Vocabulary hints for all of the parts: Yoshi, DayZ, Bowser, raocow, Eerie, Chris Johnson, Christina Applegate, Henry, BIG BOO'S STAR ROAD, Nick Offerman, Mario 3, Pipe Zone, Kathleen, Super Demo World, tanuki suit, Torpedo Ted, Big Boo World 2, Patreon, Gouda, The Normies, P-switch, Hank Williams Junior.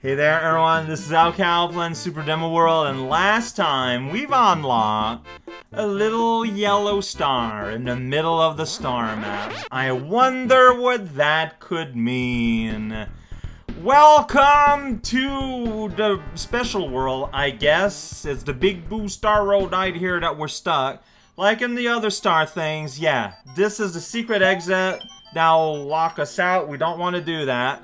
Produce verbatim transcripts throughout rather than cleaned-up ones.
Hey there everyone, this is raocow playing Super Demo World, and last time we've unlocked a little yellow star in the middle of the star map. I wonder what that could mean. Welcome to the special world, I guess. It's the Big Boo Star Road right here that we're stuck. Like in the other star things, yeah. This is the secret exit that'll lock us out. We don't want to do that.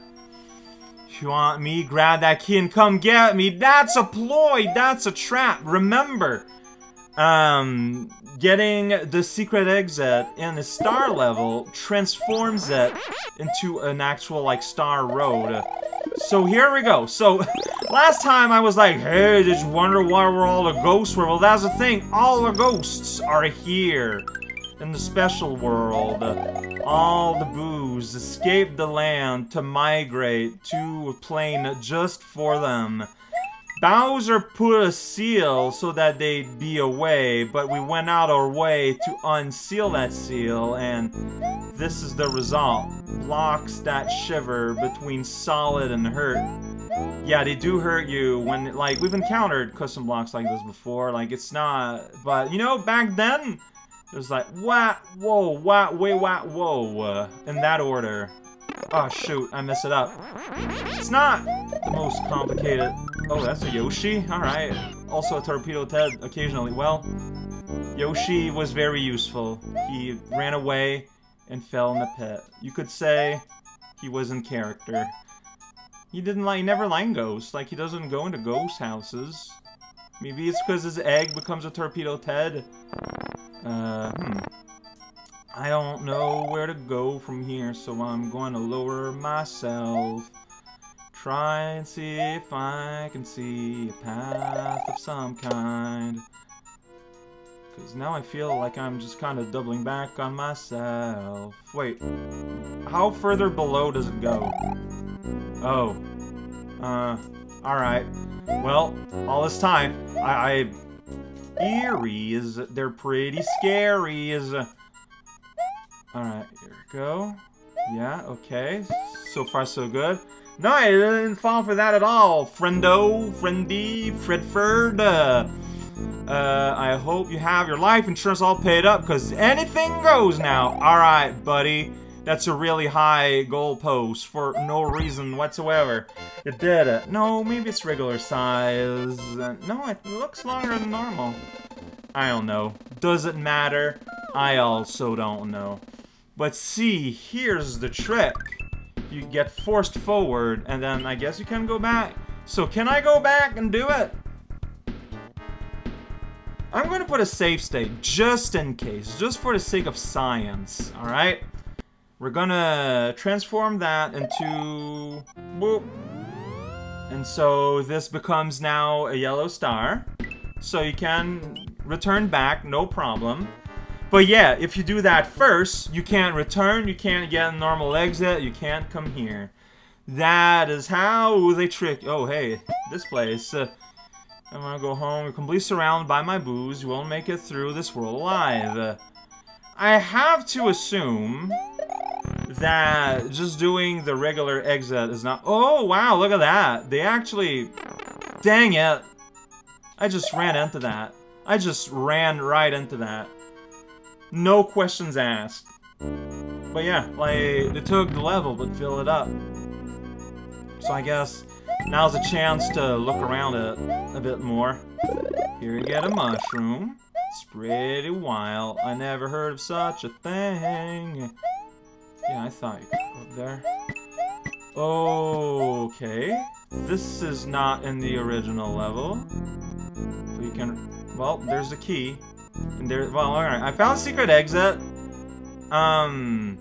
If you want me, grab that key and come get me. That's a ploy. That's a trap. Remember, um, getting the secret exit in the star level transforms it into an actual, like, star road. So here we go. So last time I was like, hey, did you wonder why we're all the ghosts were? Well, that's the thing. All the ghosts are here in the special world. All the boos escape the land to migrate to a plane just for them. Bowser put a seal so that they'd be away, but we went out our way to unseal that seal, and this is the result. Blocks that shiver between solid and hurt. Yeah, they do hurt you when, like, we've encountered custom blocks like this before, like, it's not, but, you know, back then, it was like, wah, whoa, wah, way, wah, whoa, uh, in that order. Oh, shoot, I messed it up. It's not the most complicated. Oh, that's a Yoshi? Alright. Also a Torpedo Ted, occasionally. Well, Yoshi was very useful. He ran away and fell in the pit. You could say he was in character. He didn't like, he never liked ghosts. Like, he doesn't go into ghost houses. Maybe it's because his egg becomes a Torpedo Ted. Uh, hmm. I don't know where to go from here, so I'm going to lower myself. Try and see if I can see a path of some kind. Because now I feel like I'm just kind of doubling back on myself. Wait, how further below does it go? Oh. Uh, alright. Well, all this time, I... I Eerie is, they're pretty scary is. Uh, Alright, here we go. Yeah, okay. So far so good. No, I didn't fall for that at all. Friendo, friendy, Fredford. Uh, uh, I hope you have your life insurance all paid up, because anything goes now. Alright, buddy. That's a really high goalpost for no reason whatsoever. It did it. No, maybe it's regular size. No, it looks longer than normal. I don't know. Does it matter? I also don't know. But see, here's the trick. You get forced forward, and then I guess you can go back. So can I go back and do it? I'm gonna put a save state, just in case. Just for the sake of science, alright? We're gonna transform that into... Boop. And so this becomes now a yellow star. So you can return back, no problem. But yeah, if you do that first, you can't return, you can't get a normal exit, you can't come here. That is how they trick... Oh, hey, this place. Uh, I wanna go home. You're completely surrounded by my boos. You won't make it through this world alive. Uh, I have to assume... that just doing the regular exit is not... Oh, wow, look at that. They actually... Dang it. I just ran into that. I just ran right into that. No questions asked. But yeah, like, they took the level but filled it up. So I guess now's a chance to look around it a bit more. Here you get a mushroom. It's pretty wild. I never heard of such a thing. Yeah, I thought you could go up there. Okay. This is not in the original level. So you can... Well, there's the key. And there... Well, alright. I found secret exit. Um...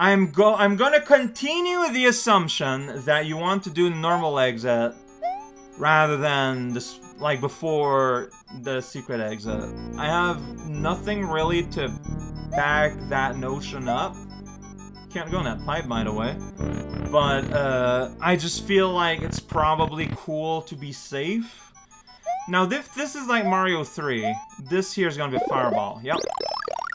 I'm go... I'm gonna continue the assumption that you want to do normal exit rather than this... Like, before the secret exit. I have nothing really to... back that notion up. Can't go in that pipe, by the way. But, uh, I just feel like it's probably cool to be safe. Now, this, this is like Mario three. This here is gonna be a fireball. Yep.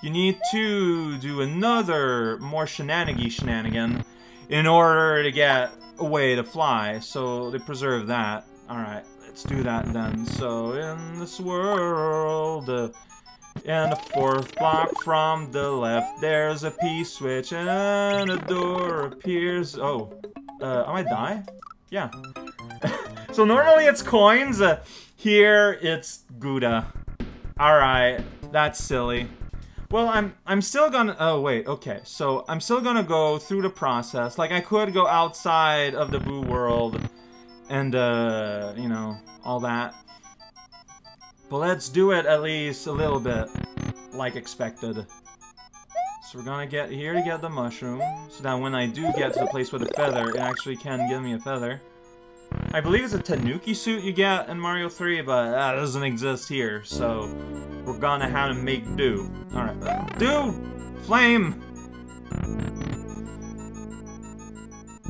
You need to do another more shenanigan shenanigan in order to get a way to fly, so they preserve that. Alright, let's do that then. So, in this world, uh, in the fourth block from the left, there's a P-switch and a door appears. Oh, uh, I might die? Yeah. So normally it's coins, uh, here it's Gouda. Alright, that's silly. Well, I'm I'm still gonna, oh wait, okay, so I'm still gonna go through the process. Like, I could go outside of the Boo World and, uh, you know, all that. But let's do it at least a little bit, like expected. So we're gonna get here to get the mushroom, so that when I do get to the place with a feather, it actually can give me a feather. I believe it's a tanuki suit you get in Mario three, but that doesn't exist here, so we're gonna have to make do. Alright. Dude! Flame!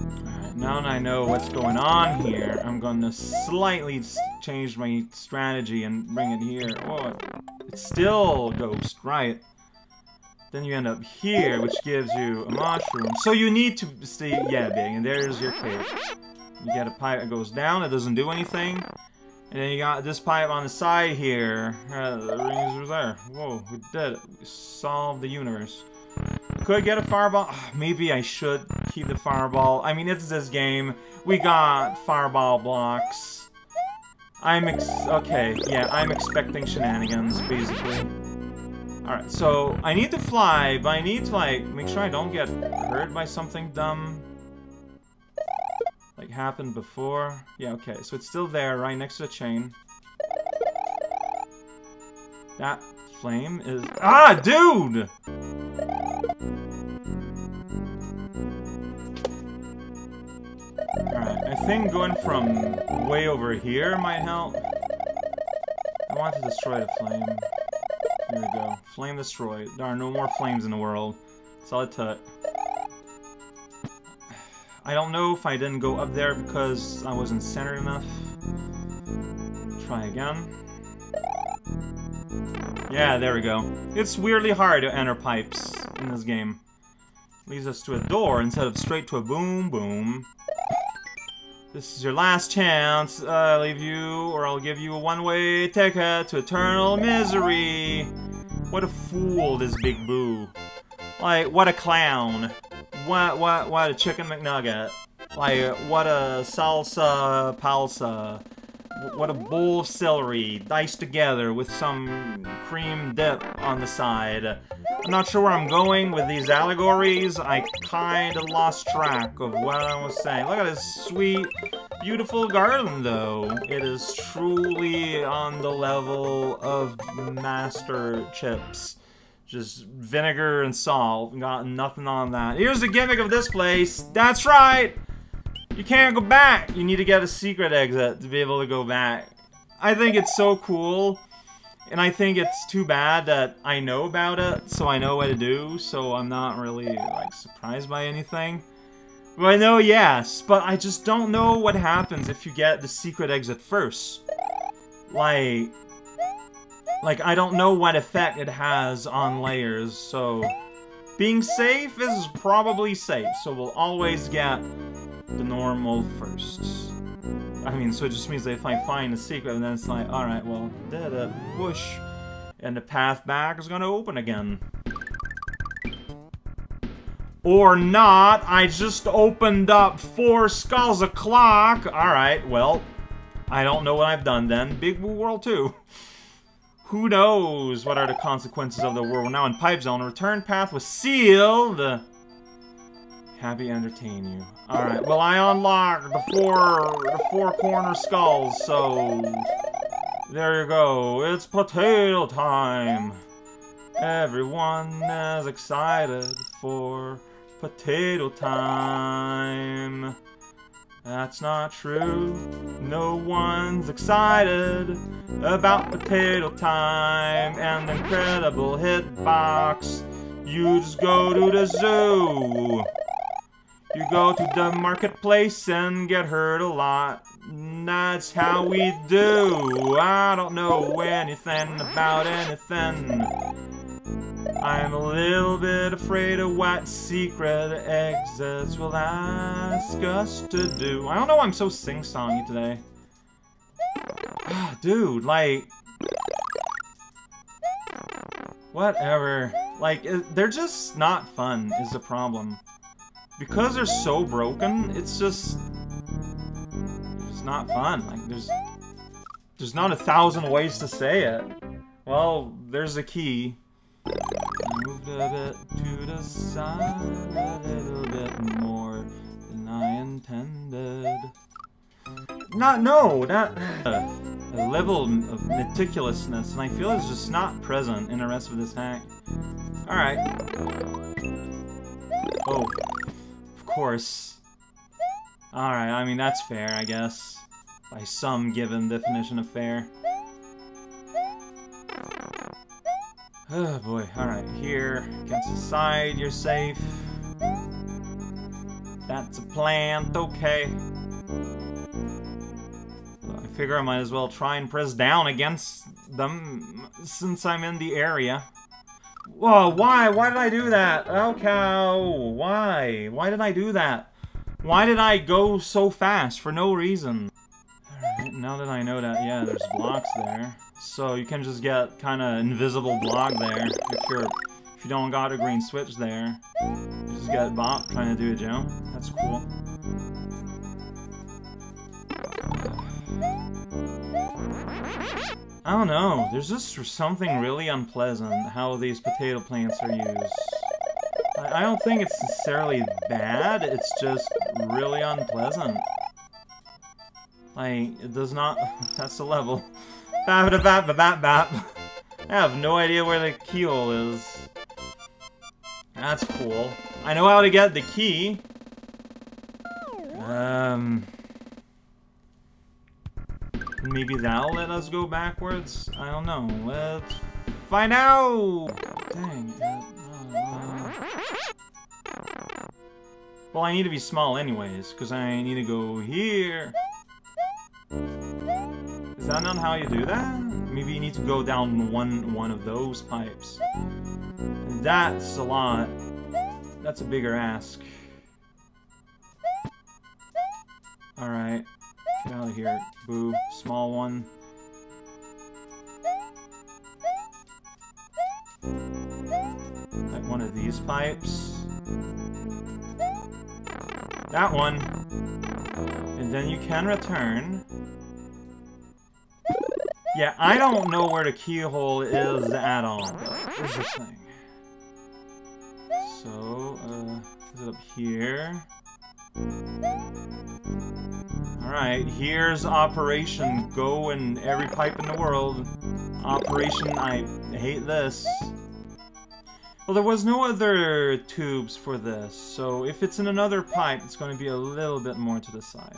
Alright, now that I know what's going on here, I'm gonna slightly change my strategy and bring it here. Oh, it's still ghost, right? Then you end up here, which gives you a mushroom. So you need to stay, yeah, big, and there's your cave. You get a pipe that goes down, it doesn't do anything. And then you got this pipe on the side here. Uh, the rings are there. Whoa, we did it. We solved the universe. Could get a fireball. Oh, maybe I should keep the fireball. I mean, it's this game. We got fireball blocks. I'm ex- okay, yeah, I'm expecting shenanigans, basically. Alright, so I need to fly, but I need to, like, make sure I don't get hurt by something dumb. Like, happened before. Yeah, okay, so it's still there, right next to the chain. That flame is... Ah, dude! Alright, I think going from way over here might help. I want to destroy the flame. Here we go. Flame destroyed. There are no more flames in the world. That's all it took. I don't know if I didn't go up there because I wasn't centered enough. Try again. Yeah, there we go. It's weirdly hard to enter pipes in this game. Leads us to a door instead of straight to a boom boom. This is your last chance. I leave you or I'll give you a one-way ticket to eternal misery. What a fool, this Big Boo. Like, what a clown. What, what, what a chicken McNugget. Like, what a salsa palsa. What a bowl of celery diced together with some cream dip on the side. I'm not sure where I'm going with these allegories. I kinda lost track of what I was saying. Look at this sweet, beautiful garden, though. It is truly on the level of Master Chips. Just vinegar and salt, got nothing on that. Here's the gimmick of this place. That's right! You can't go back! You need to get a secret exit to be able to go back. I think it's so cool, and I think it's too bad that I know about it, so I know what to do, so I'm not really, like, surprised by anything. Well, I know, yes, but I just don't know what happens if you get the secret exit first. Like... Like, I don't know what effect it has on layers, so... Being safe is probably safe, so we'll always get the normal first. I mean, so it just means that if I find a secret, then it's like, alright, well, did it, whoosh. And the path back is gonna open again. Or not, I just opened up four skulls o'clock! Alright, well, I don't know what I've done then. Big Boo World two. Who knows what are the consequences of the world? Now in Pipe Zone, return path was sealed! Happy entertain you. Alright, well I unlocked the four, the four corner skulls, so... There you go, it's potato time! Everyone is excited for potato time. That's not true. No one's excited about potato time and the incredible hitbox. You just go to the zoo. You go to the marketplace and get hurt a lot. That's how we do. I don't know anything about anything. I'm a little bit afraid of what secret exits will ask us to do. I don't know why I'm so sing-songy today. Ah, dude, like... Whatever. Like, they're just not fun, is the problem. Because they're so broken, it's just... It's not fun. Like, there's... There's not a thousand ways to say it. Well, there's a key. Moved a bit to the side, a little bit more than I intended. Not, no, that... Uh, a level of meticulousness, and I feel it's just not present in the rest of this hack. Alright. Oh. Of course. Alright, I mean, that's fair, I guess. By some given definition of fair. Oh boy, alright, here, against the side, you're safe. That's a plant, okay. I figure I might as well try and press down against them since I'm in the area. Whoa, why? Why did I do that? Raocow, why? Why did I do that? Why did I go so fast for no reason? Alright, now that I know that, yeah, there's blocks there. So you can just get kind of invisible block there if you're if you don't got a green switch there. You just get bop trying to do a jump. That's cool. I don't know. There's just something really unpleasant how these potato plants are used. I, I don't think it's necessarily bad. It's just really unpleasant. Like it does not. That's the level. Bap bap bap bap. I have no idea where the keyhole is. That's cool. I know how to get the key. Um. Maybe that'll let us go backwards? I don't know. Let's find out! Dang it. Well, I need to be small anyways, because I need to go here. Is that not how you do that? Maybe you need to go down one one of those pipes. That's a lot. That's a bigger ask. Alright. Get out of here. Boo. Small one. Like one of these pipes. That one. And then you can return. Yeah, I don't know where the keyhole is at all. Here's this thing. So, uh, is it up here? Alright, here's Operation Go in Every Pipe in the World. Operation I Hate This. Well, there was no other tubes for this, so if it's in another pipe, it's going to be a little bit more to the side.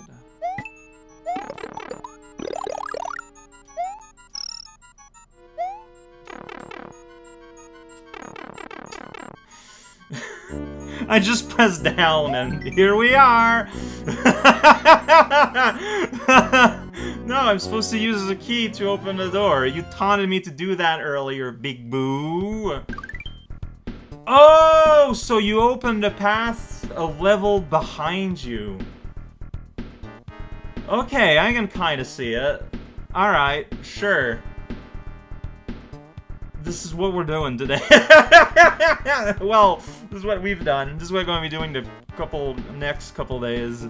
I just pressed down, and here we are! No, I'm supposed to use the key to open the door. You taunted me to do that earlier, Big Boo. Oh, so you opened a path a level behind you. Okay, I can kind of see it. Alright, sure. This is what we're doing today. Well, this is what we've done. This is what we're going to be doing the couple next couple days.